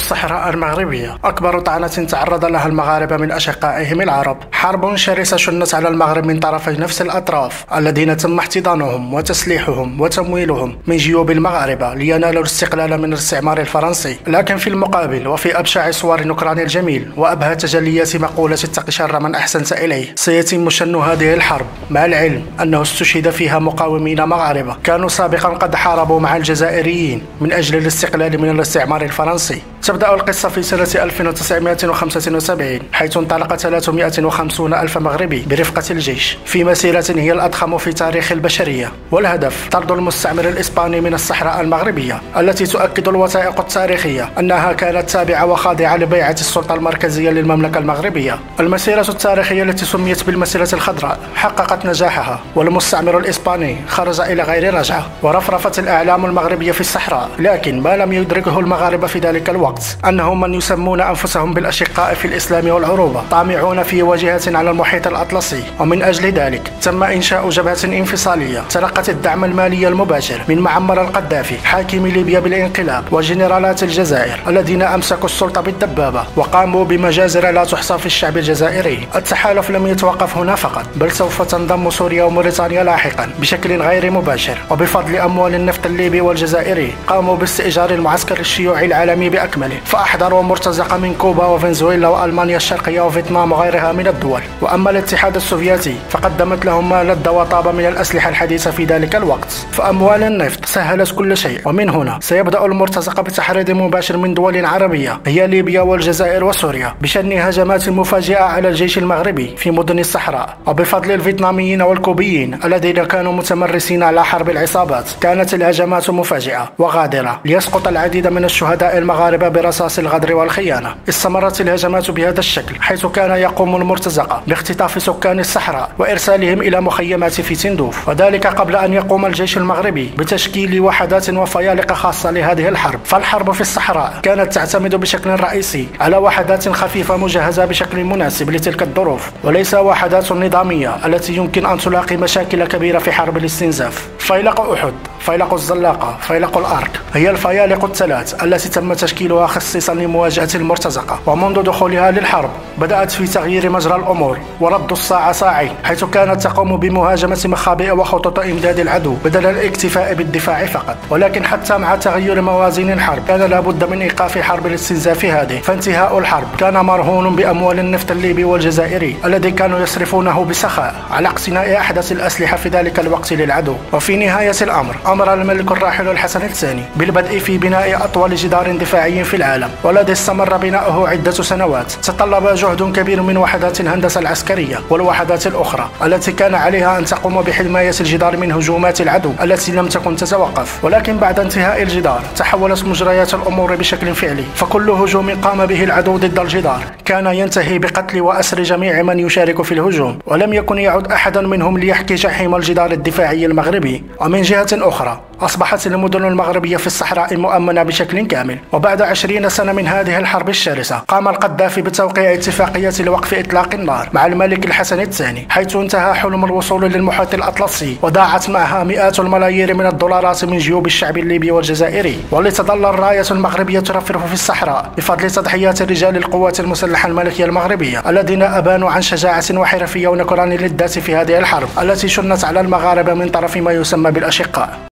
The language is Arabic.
الصحراء المغربية، أكبر طعنة تعرض لها المغاربة من أشقائهم العرب. حرب شرسة شنت على المغرب من طرفي نفس الأطراف الذين تم احتضانهم وتسليحهم وتمويلهم من جيوب المغاربة لينالوا الاستقلال من الاستعمار الفرنسي. لكن في المقابل وفي أبشع صور نكران الجميل وأبهى تجليات مقولة اتق شر من أحسنت إليه سيتم شن هذه الحرب، مع العلم أنه استشهد فيها مقاومين مغاربة كانوا سابقا قد حاربوا مع الجزائريين من أجل الاستقلال من الاستعمار الفرنسي. تبدأ القصة في سنة 1975 حيث انطلق 350 ألف مغربي برفقة الجيش في مسيرة هي الأضخم في تاريخ البشرية، والهدف طرد المستعمر الإسباني من الصحراء المغربية التي تؤكد الوثائق التاريخية أنها كانت تابعة وخاضعة لبيعة السلطة المركزية للمملكة المغربية. المسيرة التاريخية التي سميت بالمسيرة الخضراء حققت نجاحها، والمستعمر الإسباني خرج إلى غير رجعة، ورفرفت الأعلام المغربية في الصحراء. لكن ما لم يدركه المغاربة في ذلك الوقت أنهم من يسمون أنفسهم بالأشقاء في الإسلام والعروبة طامعون في واجهة على المحيط الأطلسي، ومن أجل ذلك تم إنشاء جبهة انفصالية تلقت الدعم المالي المباشر من معمر القذافي حاكم ليبيا بالانقلاب وجنرالات الجزائر الذين أمسكوا السلطة بالدبابة وقاموا بمجازر لا تحصى في الشعب الجزائري. التحالف لم يتوقف هنا فقط، بل سوف تنضم سوريا وموريتانيا لاحقا بشكل غير مباشر، وبفضل أموال النفط الليبي والجزائري قاموا باستئجار المعسكر الشيوعي العالمي بأكمله، فأحضروا مرتزقة من كوبا وفنزويلا وألمانيا الشرقية وفيتنام وغيرها من الدول. وأما الاتحاد السوفيتي فقدمت لهم ما لذ وطاب من الأسلحة الحديثة في ذلك الوقت، فأموال النفط سهلت كل شيء. ومن هنا سيبدأ المرتزقة بتحريض مباشر من دول عربية هي ليبيا والجزائر وسوريا بشن هجمات مفاجئة على الجيش المغربي في مدن الصحراء، وبفضل الفيتناميين والكوبيين الذين كانوا متمرسين على حرب العصابات كانت الهجمات مفاجئة وغادرة ليسقط العديد من الشهداء المغاربة برصاص الغدر والخيانة. استمرت الهجمات بهذا الشكل حيث كان يقوم المرتزقة باختطاف سكان الصحراء وإرسالهم إلى مخيمات في تندوف، وذلك قبل أن يقوم الجيش المغربي بتشكيل وحدات وفيالق خاصة لهذه الحرب. فالحرب في الصحراء كانت تعتمد بشكل رئيسي على وحدات خفيفة مجهزة بشكل مناسب لتلك الظروف، وليس وحدات نظامية التي يمكن أن تلاقي مشاكل كبيرة في حرب الاستنزاف. فيلق أحد، فيلق الزلاقة، فيلق الارك هي الفيالق الثلاث التي تم تشكيلها خصيصا لمواجهة المرتزقة. ومنذ دخولها للحرب بدأت في تغيير مجرى الأمور ورد الساعة صاعي، حيث كانت تقوم بمهاجمة مخابئ وخطوط إمداد العدو بدل الاكتفاء بالدفاع فقط. ولكن حتى مع تغير موازين الحرب كان لابد من إيقاف حرب الاستنزاف هذه، فانتهاء الحرب كان مرهون بأموال النفط الليبي والجزائري الذي كانوا يصرفونه بسخاء على اقتناء أحدث الأسلحة في ذلك الوقت للعدو. وفي نهاية الأمر أمر الملك الراحل الحسن الثاني بالبدء في بناء أطول جدار دفاعي في العالم، والذي استمر بناؤه عدة سنوات. تطلب جهد كبير من وحدات الهندسة العسكرية والوحدات الأخرى التي كان عليها أن تقوم بحماية الجدار من هجومات العدو التي لم تكن تتوقف. ولكن بعد انتهاء الجدار تحولت مجريات الأمور بشكل فعلي، فكل هجوم قام به العدو ضد الجدار كان ينتهي بقتل وأسر جميع من يشارك في الهجوم، ولم يكن يعد أحدا منهم ليحكي جحيم الجدار الدفاعي المغربي. ومن جهة أخرى أصبحت المدن المغربية في الصحراء مؤمنة بشكل كامل. وبعد 20 سنة من هذه الحرب الشرسة قام القذافي بتوقيع اتفاقية لوقف إطلاق النار مع الملك الحسن الثاني، حيث انتهى حلم الوصول للمحيط الأطلسي وضاعت معها مئات الملايير من الدولارات من جيوب الشعب الليبي والجزائري. ولتظل الراية المغربية ترفرف في الصحراء بفضل تضحيات رجال القوات المسلحة الملكية المغربية الذين أبانوا عن شجاعة وحرفية ونكران للذات في هذه الحرب التي شنت على المغاربة من طرف ما يسمى بالأشقاء.